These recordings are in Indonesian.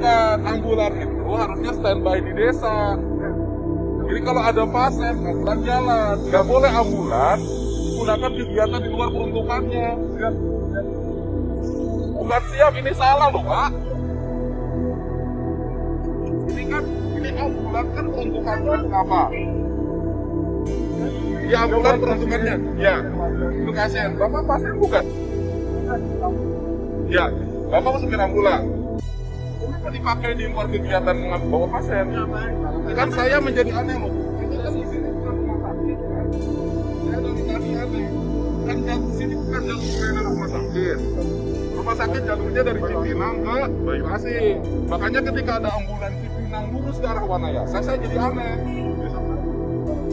masyarakat. Ambulan itu harusnya standby di desa. Jadi kalau ada pasien, ambulan jalan. Nggak boleh ambulan gunakan kegiatan di luar peruntukannya. Bukan siap, ini salah loh Pak. Ini ambulan kan peruntukannya apa? Ya ambulan peruntukannya, ya. Untuk pasien, Bapak pasien bukan? Ya, Bapak masukin ambulan. Kenapa dipakai di luar kegiatan bawa pasien? Kan saya menjadi aneh loh. Ini kan di sini bukan rumah sakit kan? Saya dari tadi aneh. Kan di sini bukan jalur rumah sakit. Rumah sakit jalurnya dari Cipinang ke Banyuasin. Makanya ketika ada ambulan Cipinang lurus ke arah Wanayasa, saya jadi aneh.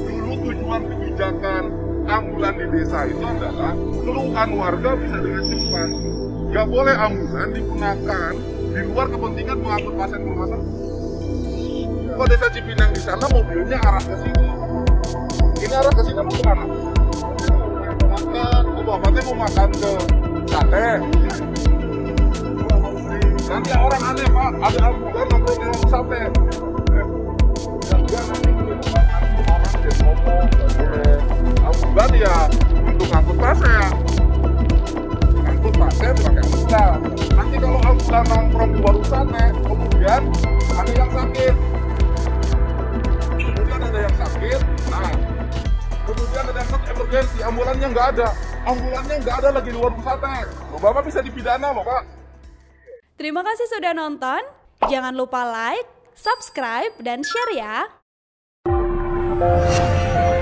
Dulu tujuan kebijakan ambulan di desa itu adalah keluhan warga bisa dengan cepat. Gak boleh ambulan digunakan di luar kepentingan mengangkut pasien ke rumah sakit. Kok desa Cipinang di sana mobilnya arah ke sini? Ini arah ke sini mau ke mana? Makan, bapaknya mau makan ke sate. Nanti orang aneh Pak, ada ambulan nongkrong di rumah sate. Jangan nanti orang dia ngomong, ambulan ya untuk angkut pasien. Angkut pasien pakai ambulan. Nanti kalau ambulan nongkrong di warung sate, kemudian ada yang sakit. Kemudian ada yang sakit emergensi, ambulannya nggak ada lagi di warung sate. Bapak bisa dipidana, Pak. Terima kasih sudah nonton. Jangan lupa like, subscribe, dan share ya.